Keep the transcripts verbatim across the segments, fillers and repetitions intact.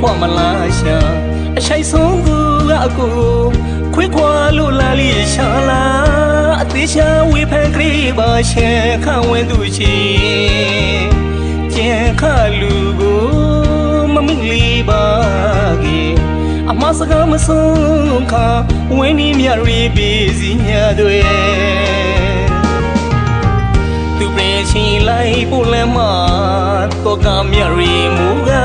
kwa malasha ashai songu aku kwe kwa lulali shala atisha wipengri ba shekha wenduchi jekha lugu mamingli bagi amasaka masonka weni miari bizinya dwe tu prechi lai pulema toka miari muga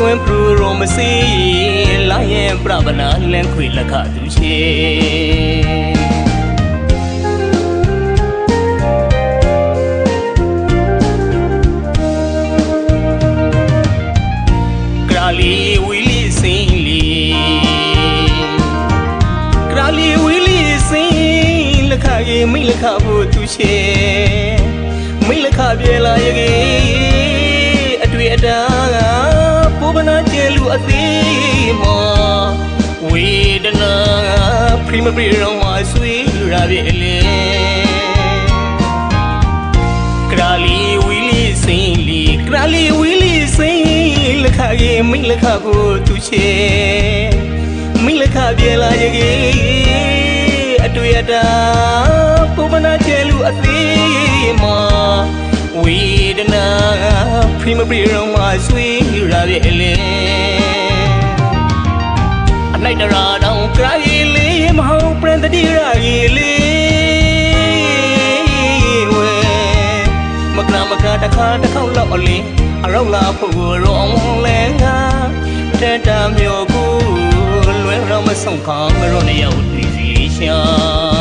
When Pru see Lion Brabana and Quilla Catuche Crowley Willie Saint Crowley Willie Saint Lacay Milacabo Tuche Milacabella again at Vieta. Bana jelu atima wedana primavera wa sui ravele krali wili sili krali wili sili lakhaye milakha ko tuche milakha biela yege atuyata bana jelu atima We did not primavera on my sweet rabbit. I like the rod on crying, how brand the dear I live. Macramacata can't come lovely. I roll up for wrong land. That damn your good. When Ramazon come around the old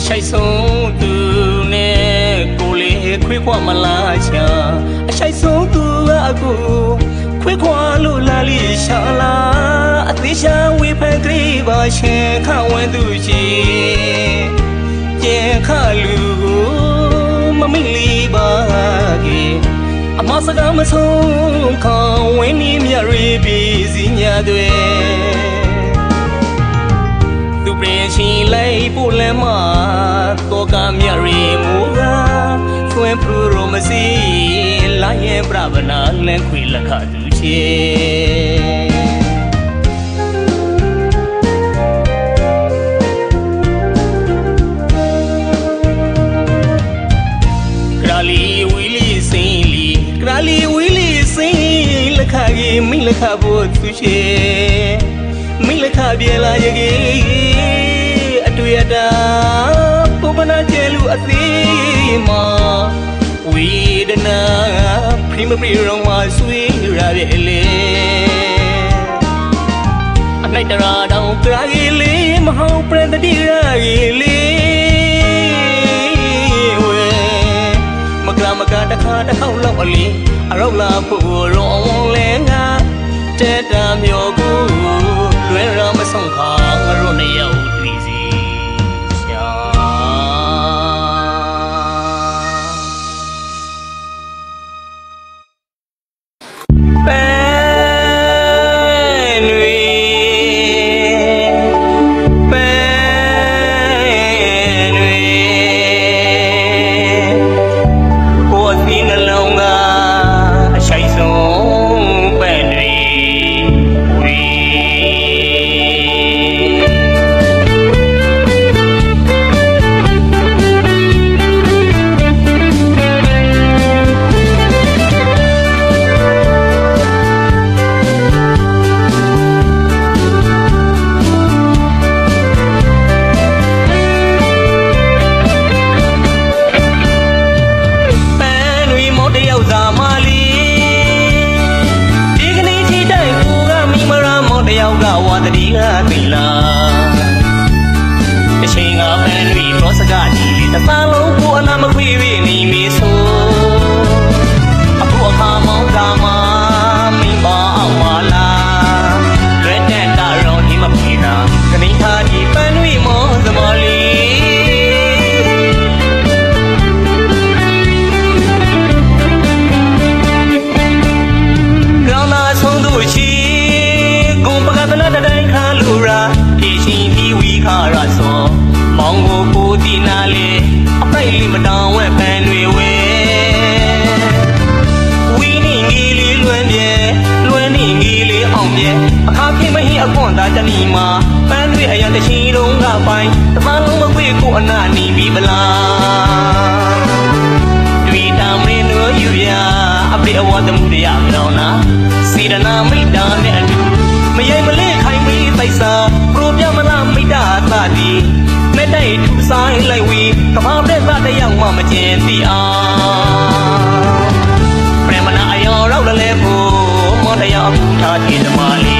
Shai song tu ne kule kwe kwa malacha Shai song tu aku kwe kwa lulali shala Atisha wipengri ba shekha wenduji Jekha lugu mamili bagi Amasaka masonka weni miari bizi nyadwe She lay Pulema, Toka Mary Muga, Fuen Pruromasi, Lion Bravana, and Quilla Catuche Crowley Willie Saint, Crowley Willie Saint, Lakagi, Milacabo Tuche, Milacabiela again. Ada pubana jelu atima wedana primavera wa sui ravele anaitara dau kraile mahau prandadira ile we magramaka takha takau law ali araula phu rong lenga teta myo ku lwe ra ma song kha ro ne yau twi Can I have you when we more the molly? 着你嘛，翻越海洋的西龙啊白，他妈龙门会过那尼比巴拉。对他们的优雅，阿贝阿的穆里亚闹呐，西达那没达那安住，没耶没勒开没带啥，罗比亚没拉没达那的，没带土山来喂，他妈的把太阳妈妈捡的啊。 เราเล่นผู้มอดยาบุตรที่จะมาลี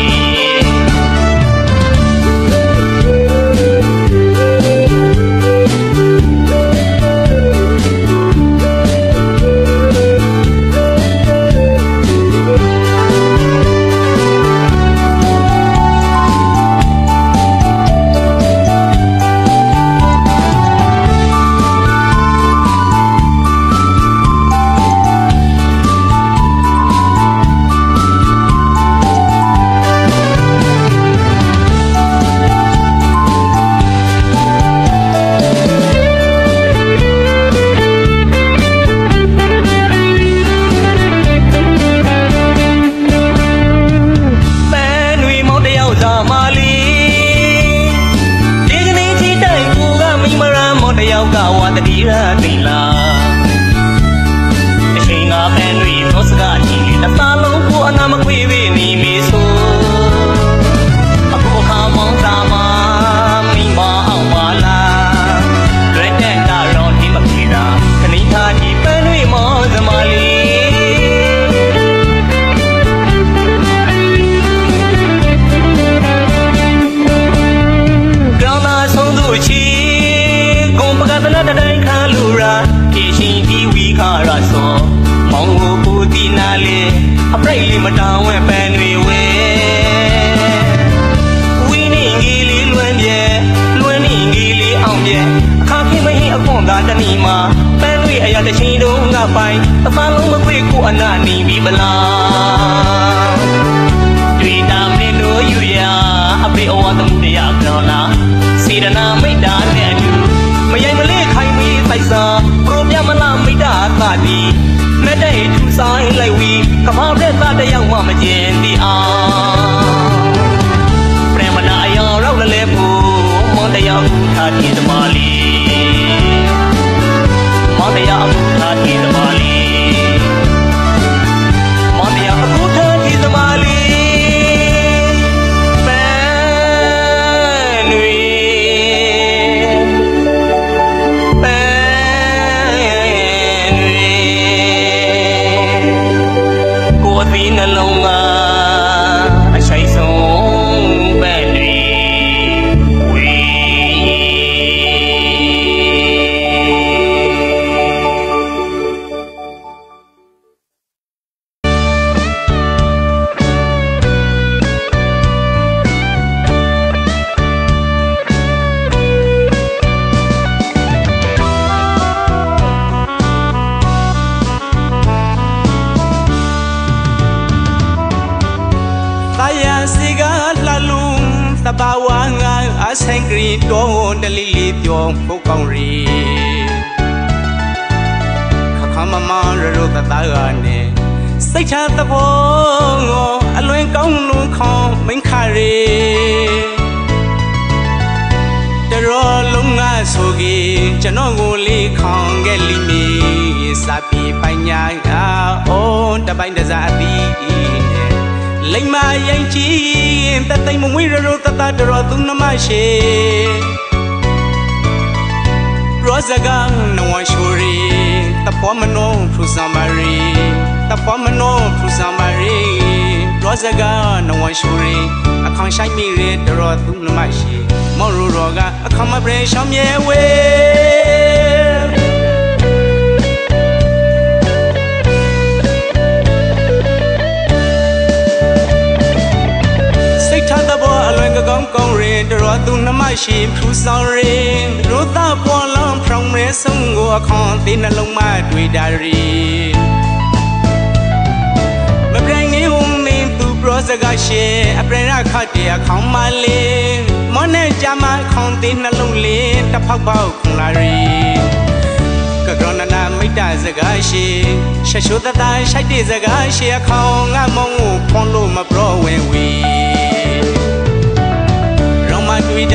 Come on, come on.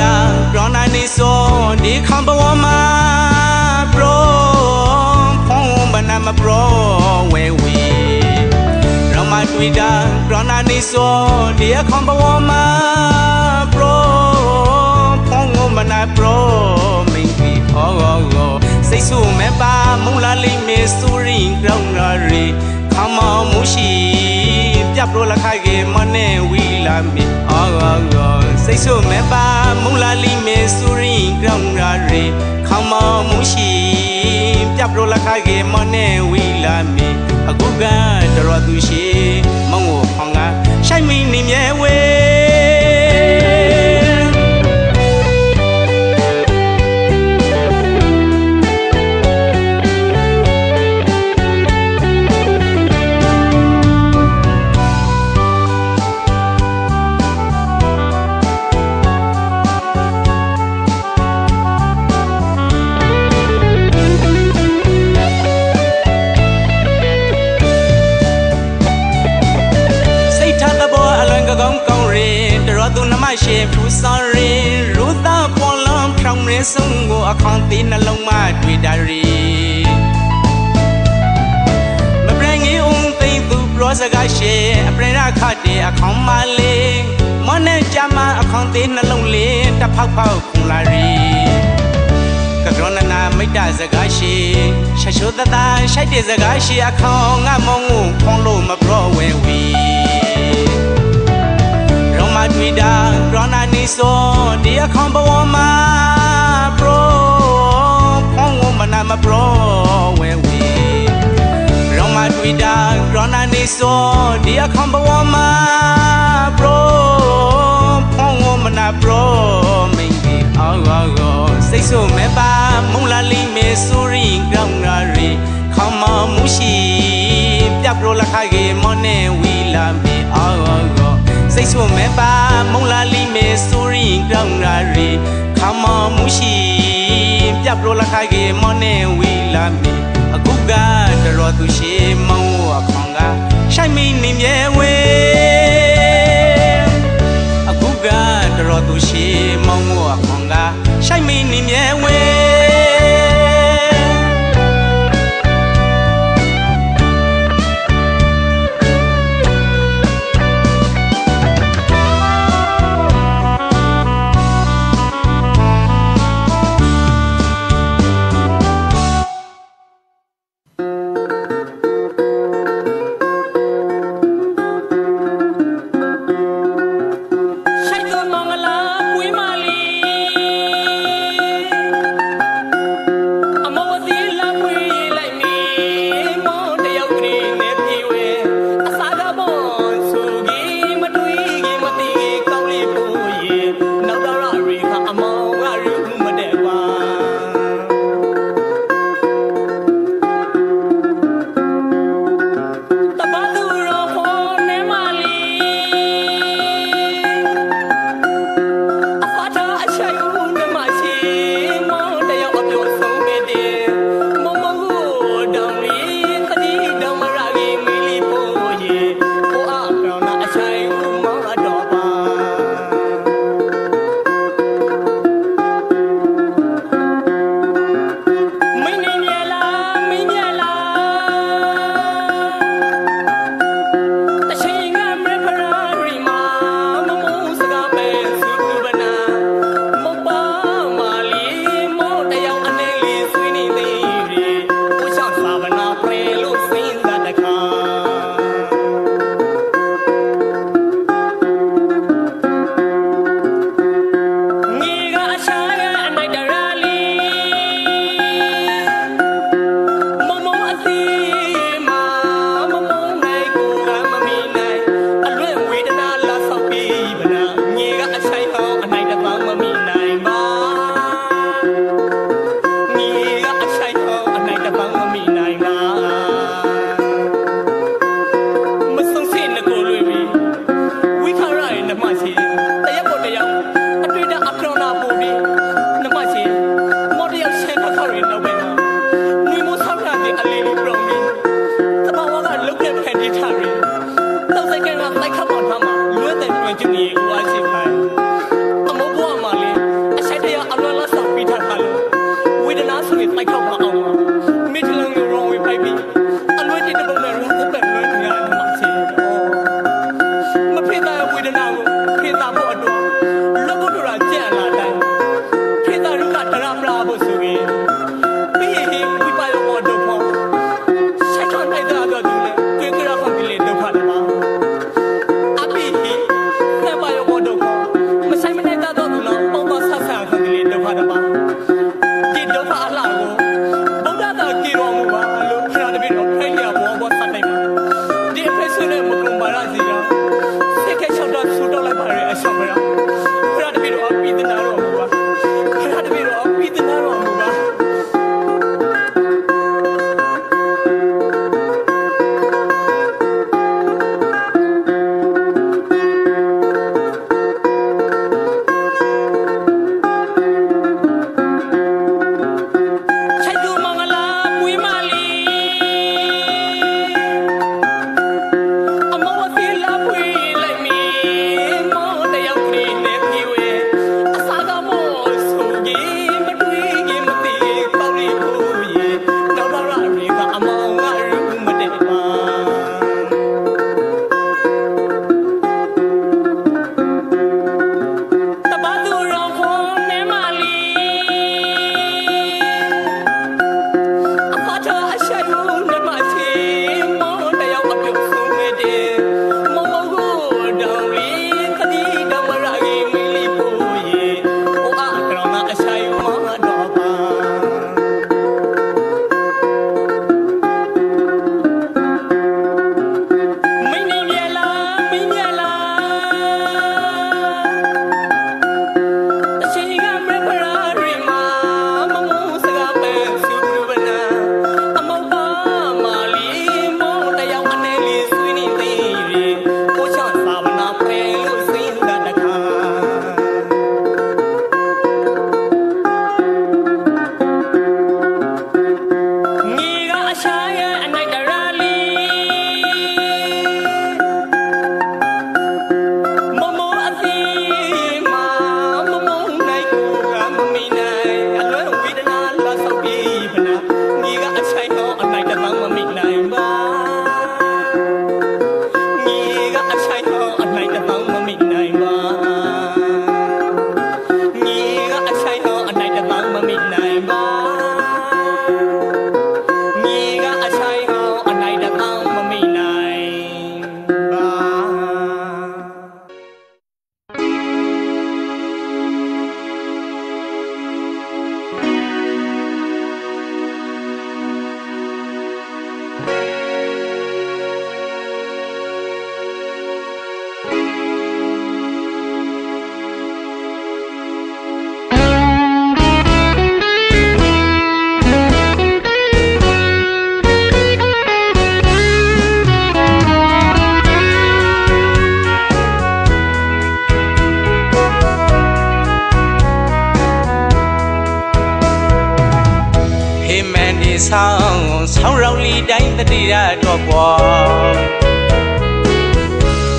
从骚扰里带的地带多过。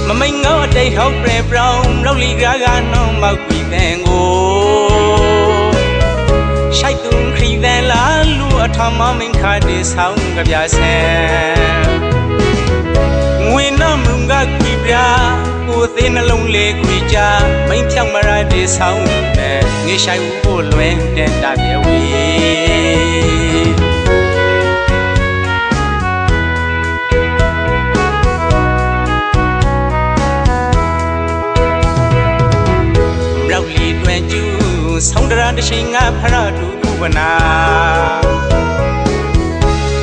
妈妈我带好白包，老里家家弄毛贵的我，晒东西的拉路，他妈咪开的烧个边生。我那门个贵边。 Cô thấy nó lông lê quý cha Mấy theo mà ra để sau Nghe sai ủ vô luyện Đen đạp đeo đi Rau lì đuè chú Sống ra để xinh ngã phá ra đủ đủ bà nà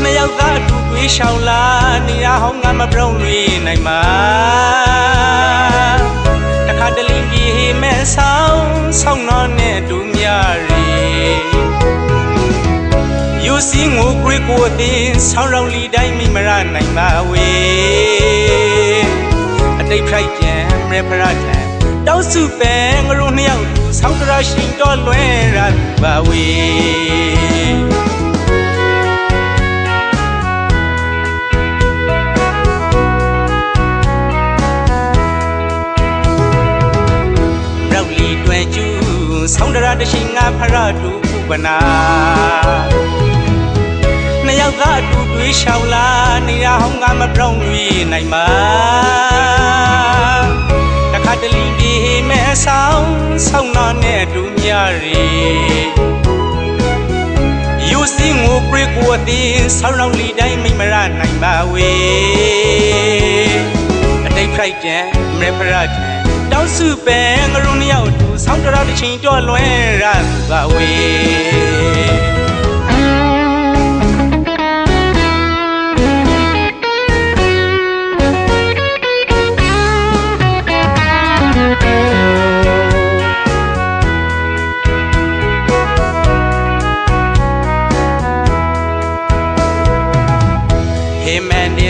Này áo gá đủ quý sao lá Này áo hóng ngã mà rau lì này mà เศร้าเศร้านอนเน่ดูมีอะไรอยู่สิงูกรีกัวตีเศร้าเราลีได้ไม่มาราไหนมาเวอันใดใครแย่เรียบร้อยแท้ดาวสูบแปงรู้เนียวดูเศร้ากระชิงดอนเวรันมาเว Sống ra để xin ngã phá ra đủ bà nà Này áo gá đủ đuối sao lá Này áo hóng ngã mà rong nguy này mà Đã khá để linh đi mẹ sao Sống nó nè đủ nhà rì Yêu xí ngủ brí của tí Sao rau lì đây mình mà ra này mà quê Ở đây phải trẻ mẹ phá ra trẻ 老师辈，我容你要读，上着老的青椒乱染发尾。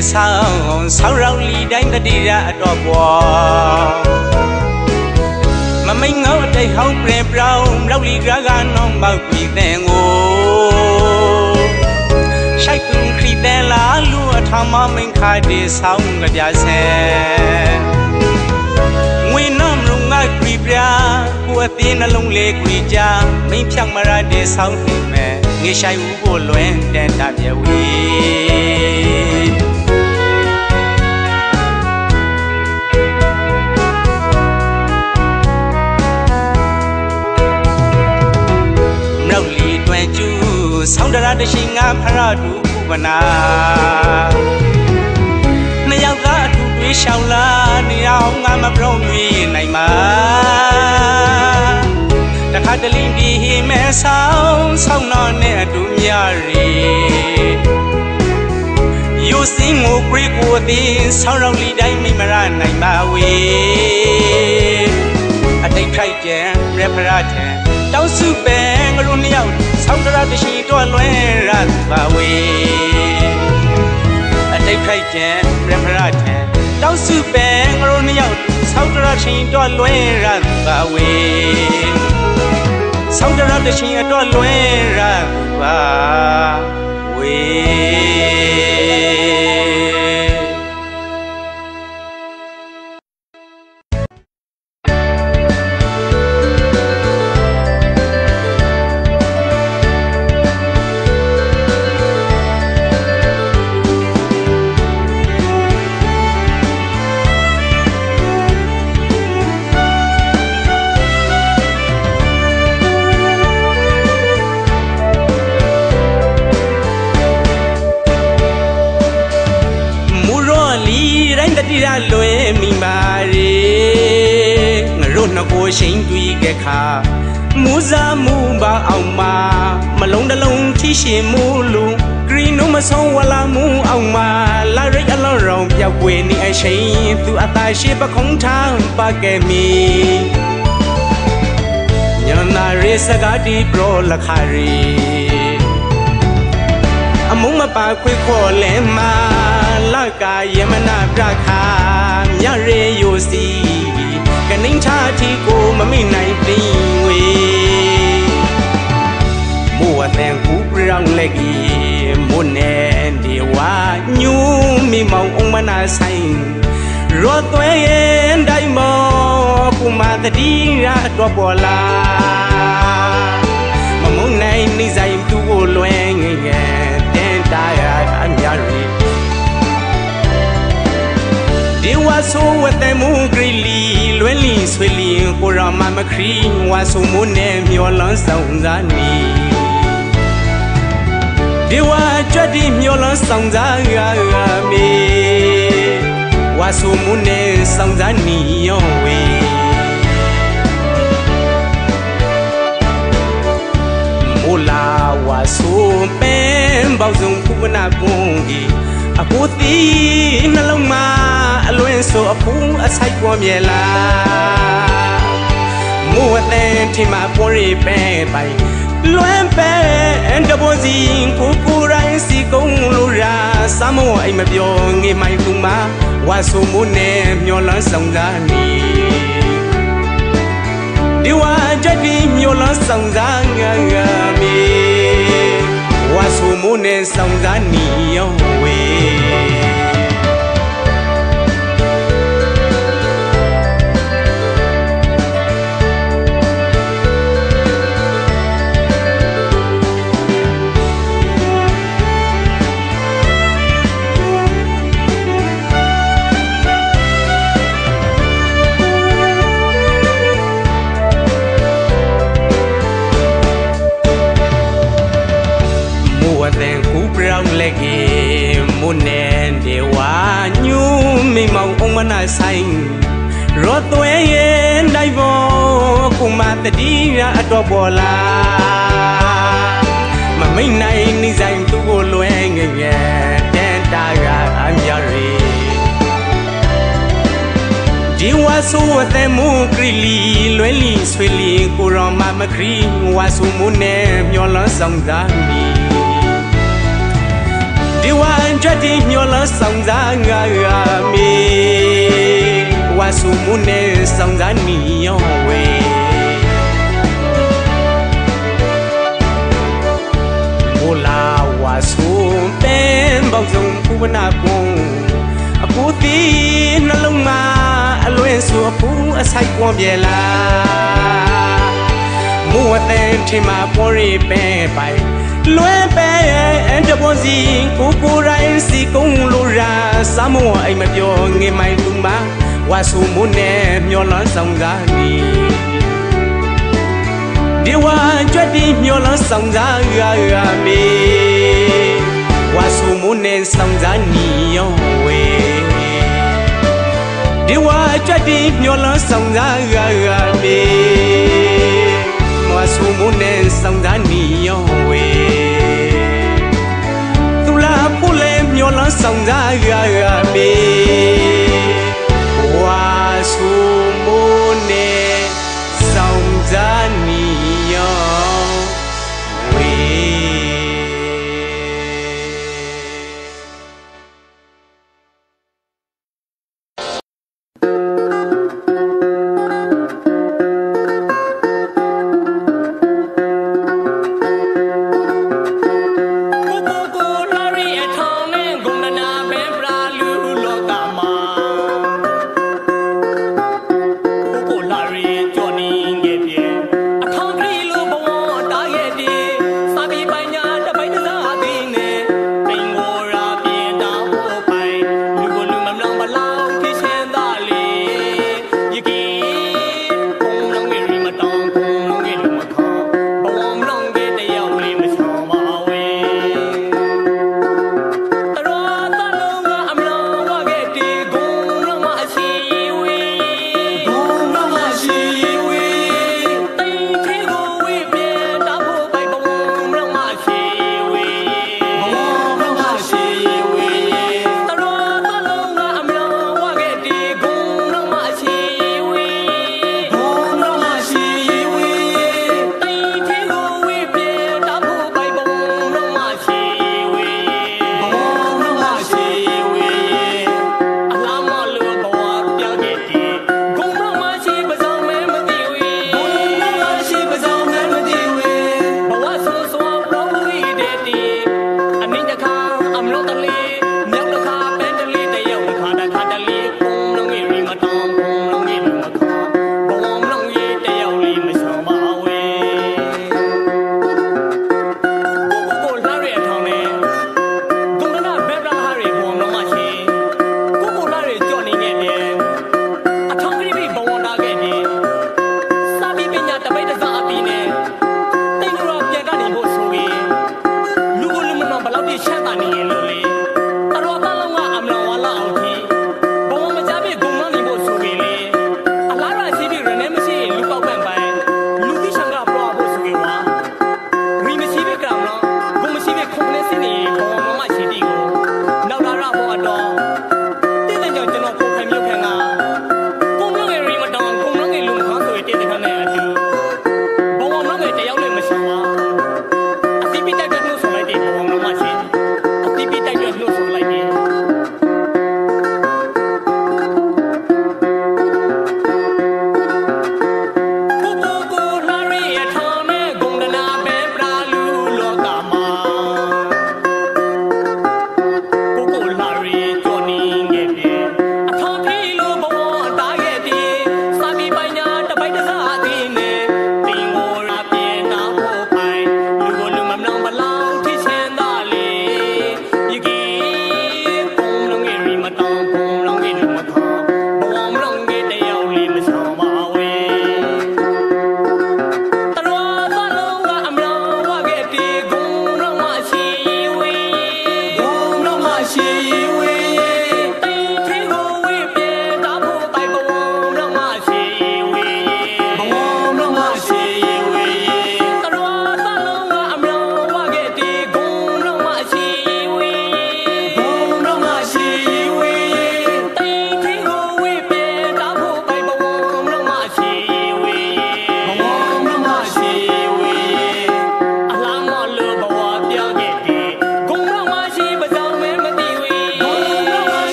Sao sao rau lì đánh đã đi ra đỏ bò Mà mấy ngó đầy hấu bẹp rau Rau lì ra gà non bao quỳ đè ngô Sai cưng khi đè lá lúa Tha mà mình khai để sao ngà đá xe Nguyên nằm rung ngài quỳ ra Của tiên là lông lê quỳ cha Mấy phàng mà ra để sao thì mẹ Nghe sai ủ vô luyện đèn đạp dèo ý สองดาราได้ชิงงาพาราดูผู้บรรณาในยามกาดูวิชาวลาในยามงามมาพร้อมวีในมาแต่ข้าได้ลิงดีแม่สาวสาวนอนเนี่ยดูมีอะไรอยู่สิงูกรีกัวตีสาวเราลีได้ไม่มาราในมาเวอันใดใครแย่เรียบราแท้ดาวสูบแบงรุ่นเดียว Sống ra để xin đôi lưỡi ra và quỳ Ở đây phải chén, rèm ra chén Đau sư bèn rồi nhau Sống ra để xin đôi lưỡi ra và quỳ Sống ra để xin đôi lưỡi ra và quỳ Hãy subscribe cho kênh Ghiền Mì Gõ Để không bỏ lỡ những video hấp dẫn กันนิ่งชาที่กูมันไม่ไหนดีเวมัวแต่งกูเปล่าเล็กอี munende wa nyumi maumana sai rotwe ndaimo kumadira dobola mamunai nizai tuo luenge tentaya anyari diwa suwate mugrili lweli sweli kurama makri wasumune myolan saunzani Diwa jadi myola sangza me wasumune sangza niyowe mula wasumpe bauzung kubuna bungi akuti naloma alwenso apu asai kwamela muwaten tima pori pe bai luempe ndabozin kukurai sikonglura samo ai mabyongi mai kuma wasumune myolan sangani diwa jadi myolan sangangami wasumune sangani yowe Munende wa nyumi maumana sai rotwe ndaivo kumatadira dobola maminai nizai tuo luenge tentaya anyari diwa suwate mugrili lweli sweli kurama makri wasumune myola sangzani Diwan jadi nyola sangza ngami wasumune sangza niyowe mula wasumpe bauzung kubana bung aputi naluma alwensu apu asai kwamela muwaten tima pori pe bai Luempe ndabozin kukurai sikonglura samo ai mabyongi mai kuma wasumune myolan sangani diwa jadi myolan sangami wasumune sangani yowe diwa jadi myolan sangami wasumune sangani yowe Myolan sangza me wasumune sangza niyowe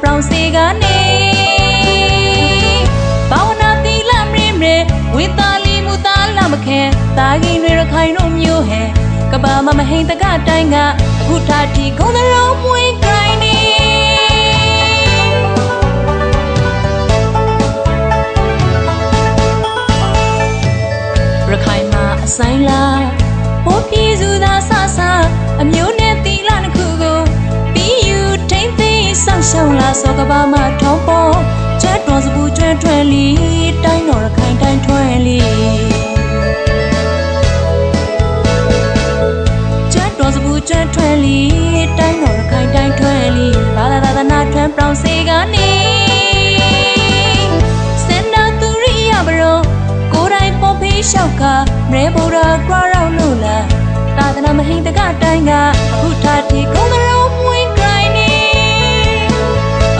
Thank you. Saila, popi zuda sasa, amyoneti lan kugo. Be you take the sun shola sogabama topo. Chat was bu chat twelly, dine or a kind time twelly. Chat was bu chat twelly, dine or a kind time twelly. Rather than I tramp brown segani. Send out to Riabro, go right poppy shocker. Re bora kwa rao lula, tatana mahing ta ga tainga. Akuta ti kong the road we grinding.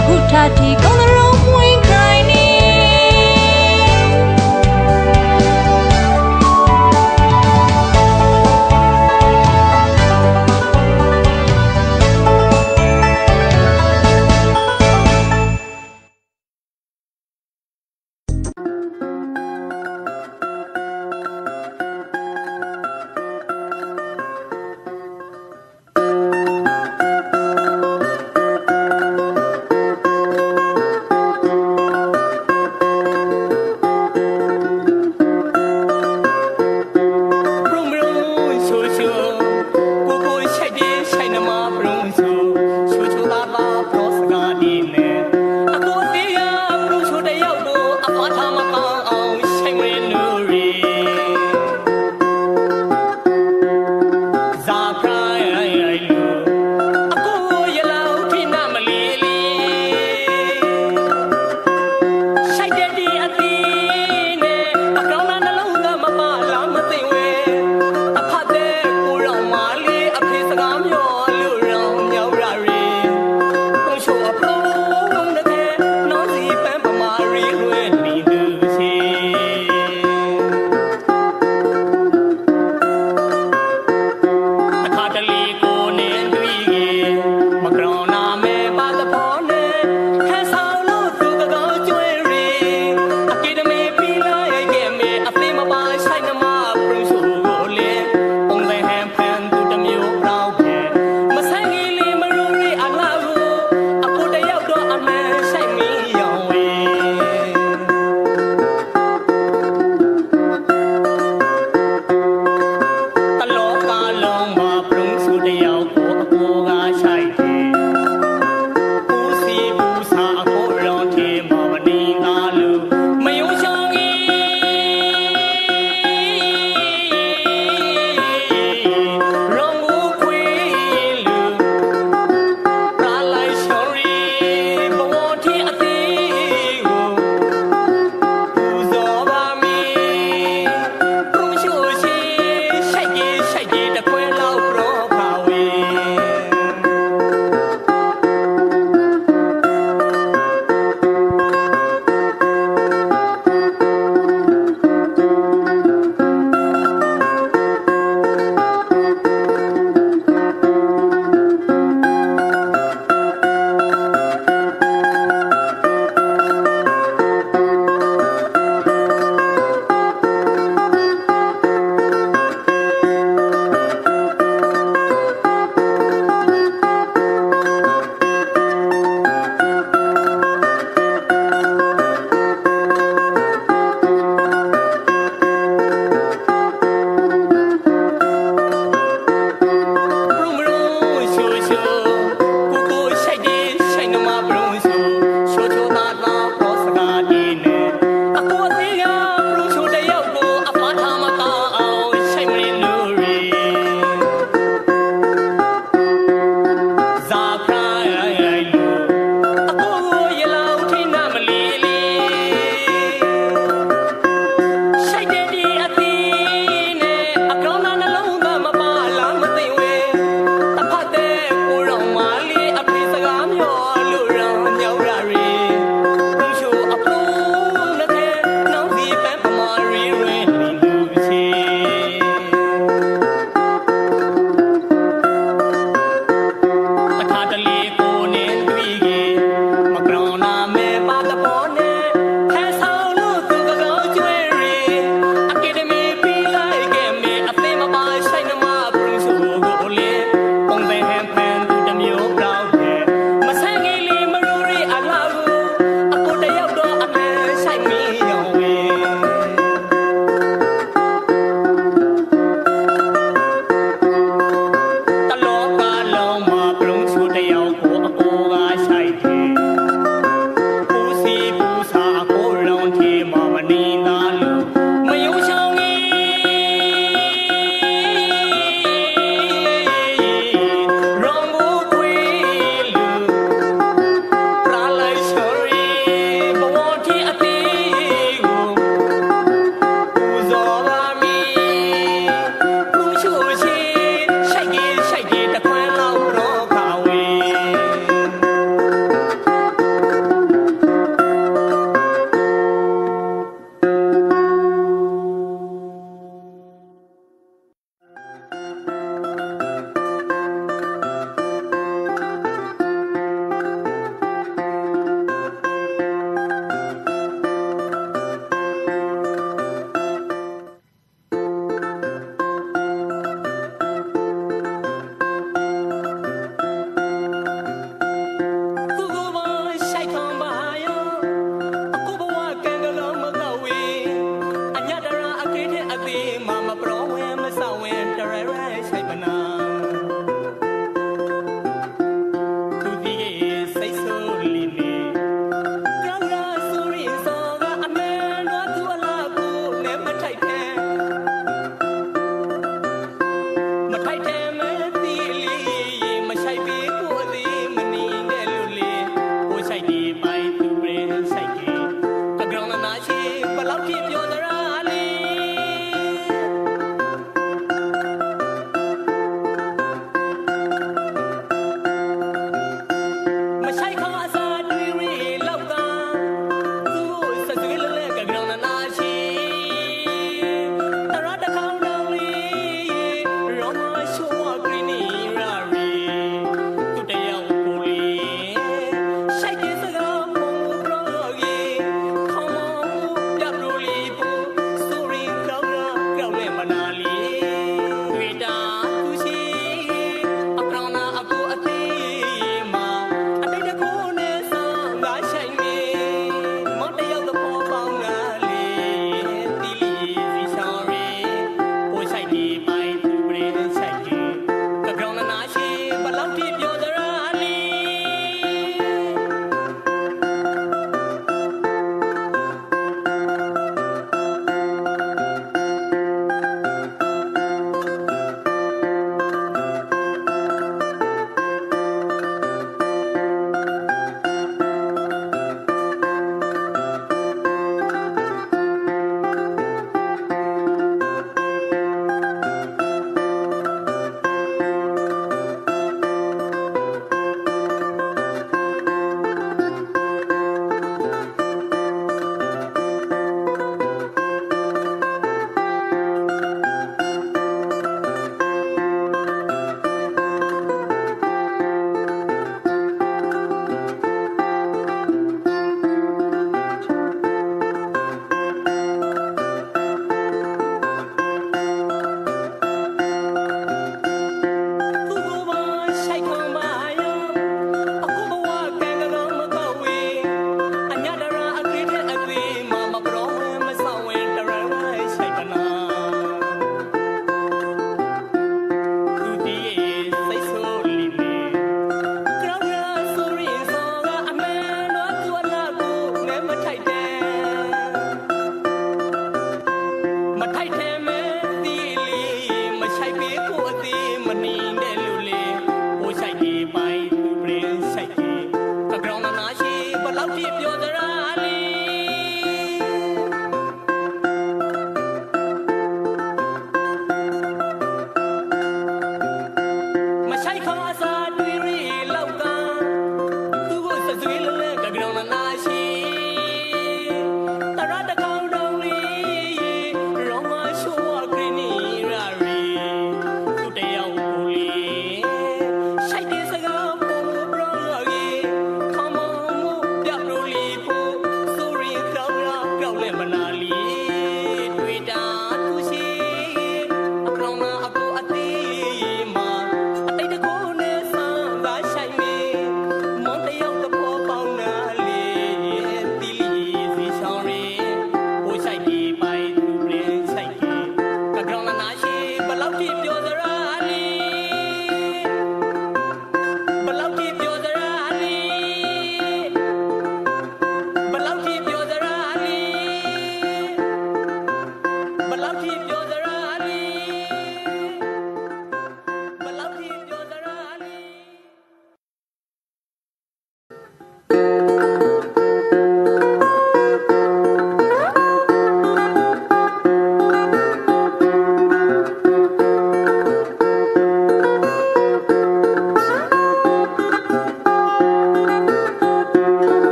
Akuta ti kong the road we Thank you.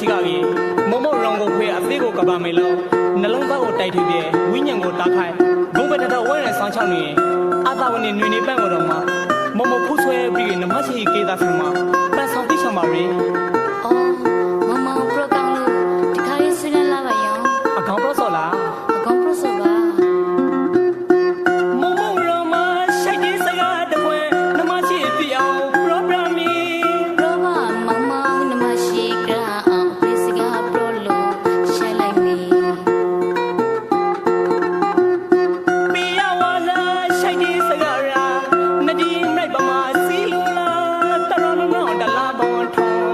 chikabi, momo rango kwe afego kabamelo, nalonga o taitube, winyango takai, gumbeta wena sanchani, atawani nuni bangoroma, momo puswe bri namasi keda firma, pasanti shamari. Oh, mama prokanglu, tikari sunan lava yang. Akampro sola. Akampro soba.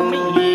Thank you.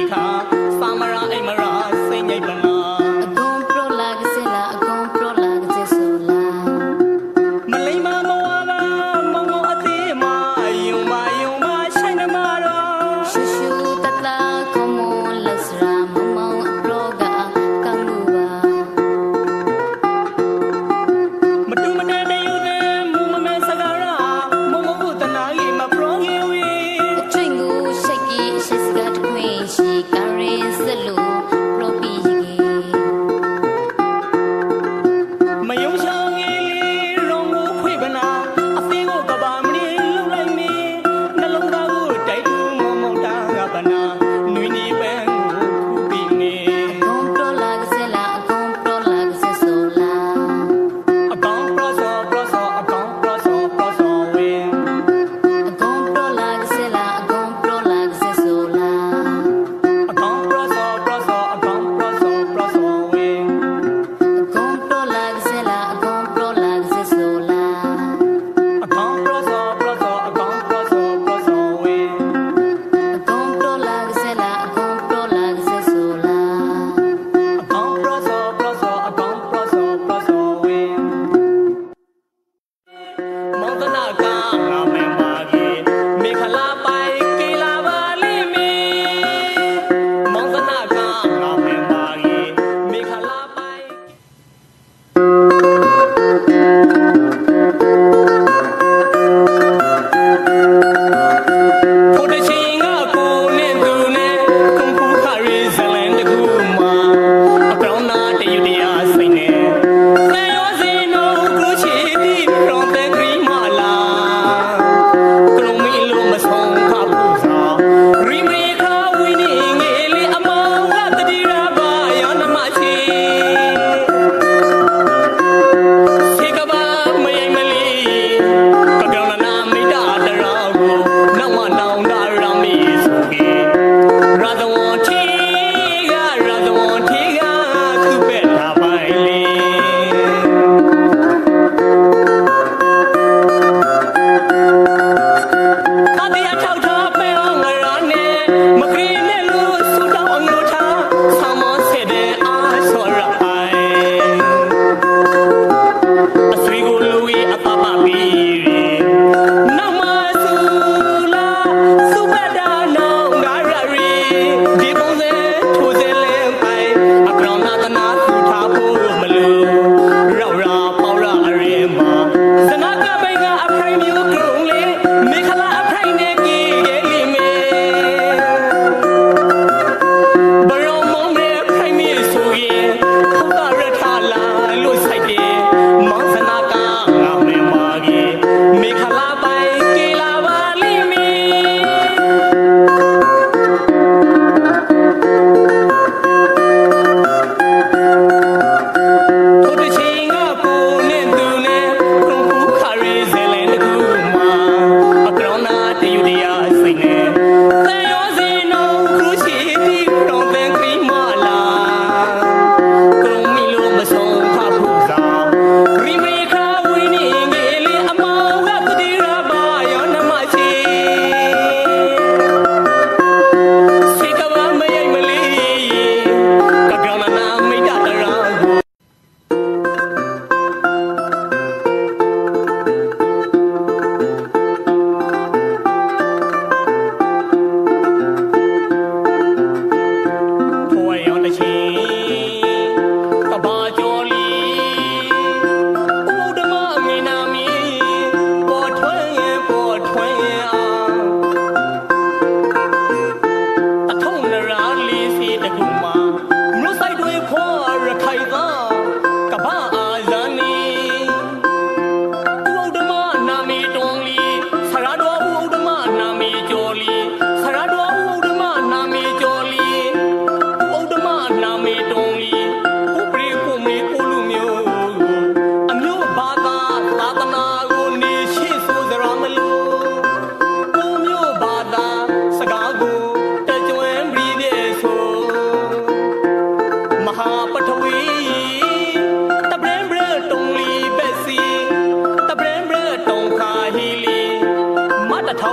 阿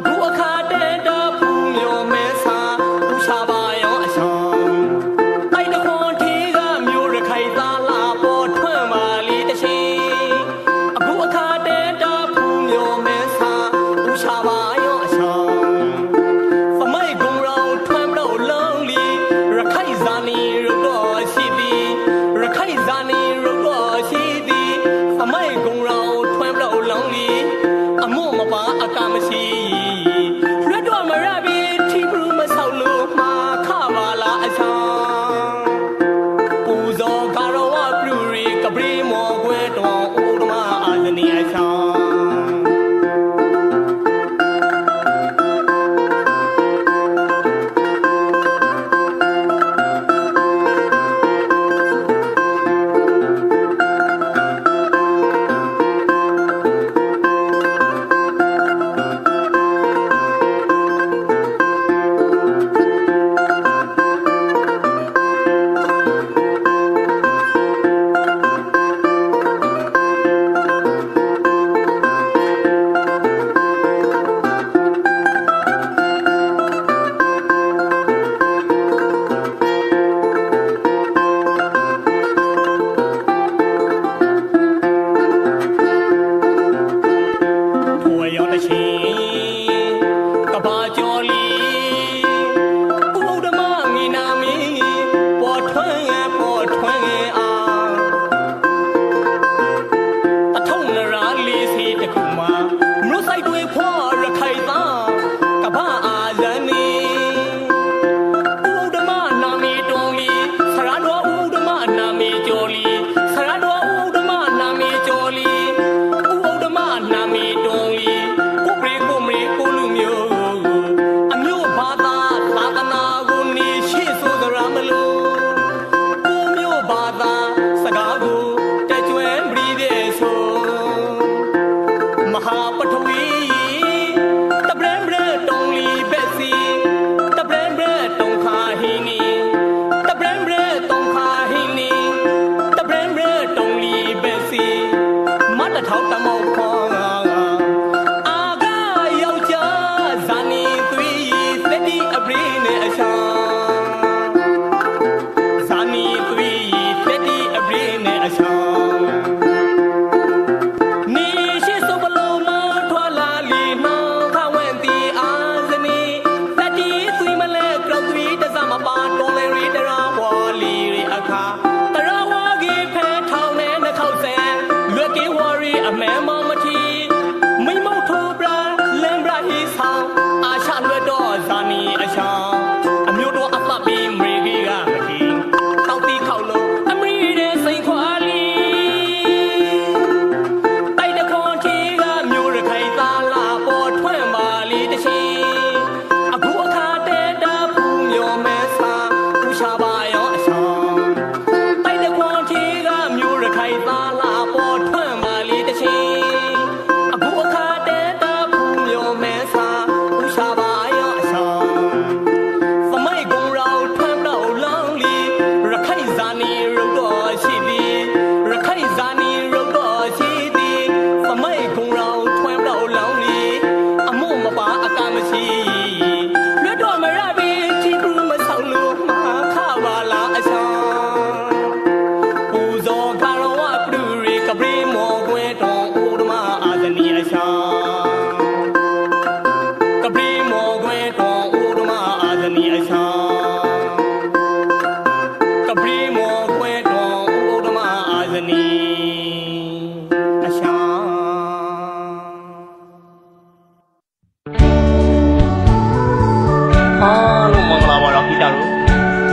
布阿卡德达普妙曼萨，乌沙巴扬阿香。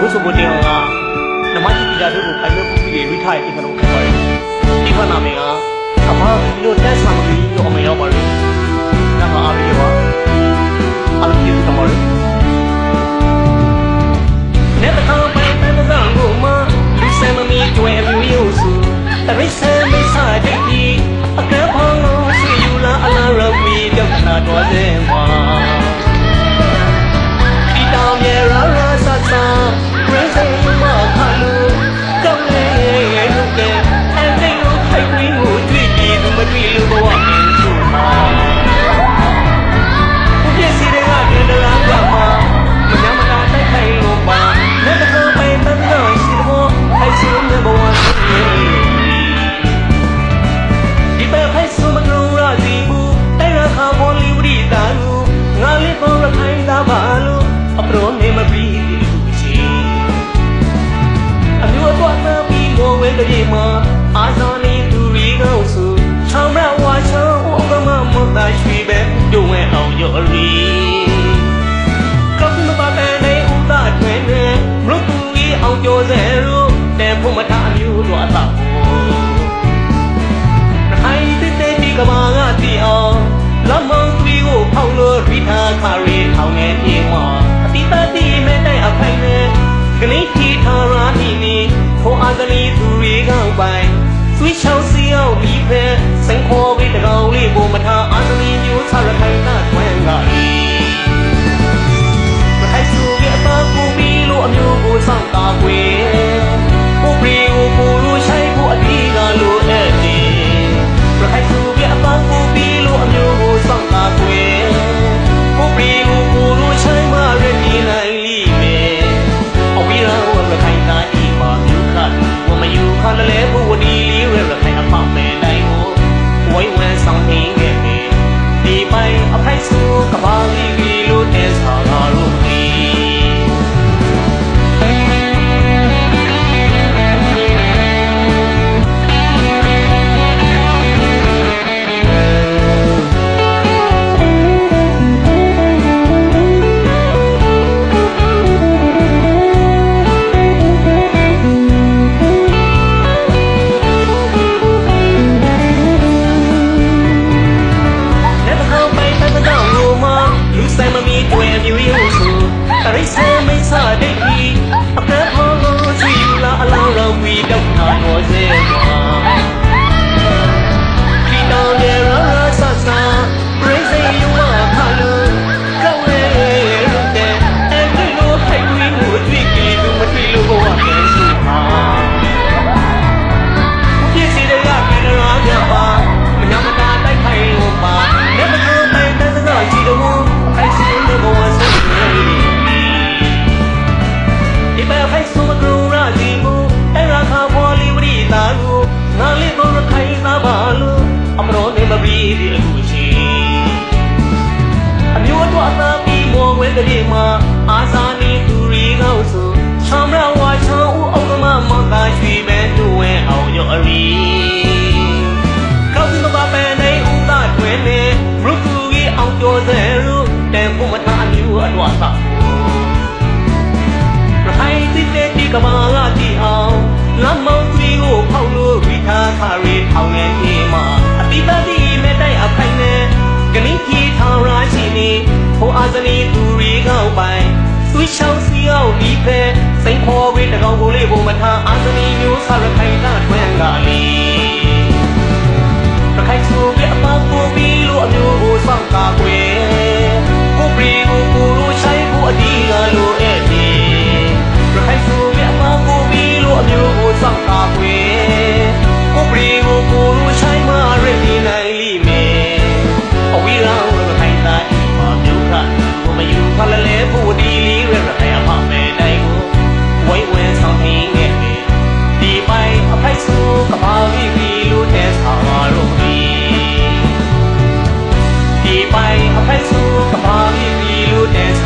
Dance